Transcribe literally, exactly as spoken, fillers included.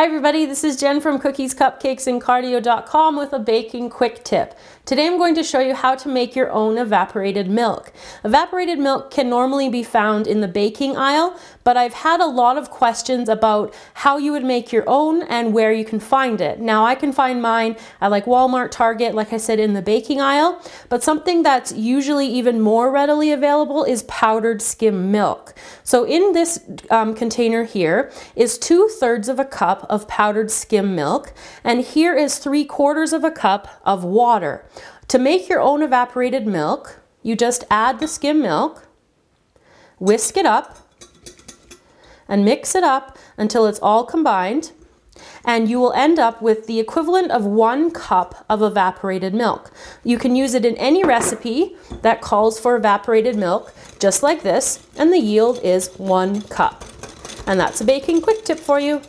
Hi everybody, this is Jen from Cookies, Cupcakes, and Cardio dot com with a baking quick tip. Today I'm going to show you how to make your own evaporated milk. Evaporated milk can normally be found in the baking aisle, but I've had a lot of questions about how you would make your own and where you can find it. Now I can find mine at like Walmart, Target, like I said, in the baking aisle, but something that's usually even more readily available is powdered skim milk. So in this um, container here is two thirds of a cup of powdered skim milk, and here is three quarters of a cup of water. To make your own evaporated milk, you just add the skim milk, whisk it up, and mix it up until it's all combined, and you will end up with the equivalent of one cup of evaporated milk. You can use it in any recipe that calls for evaporated milk, just like this, and the yield is one cup. And that's a baking quick tip for you.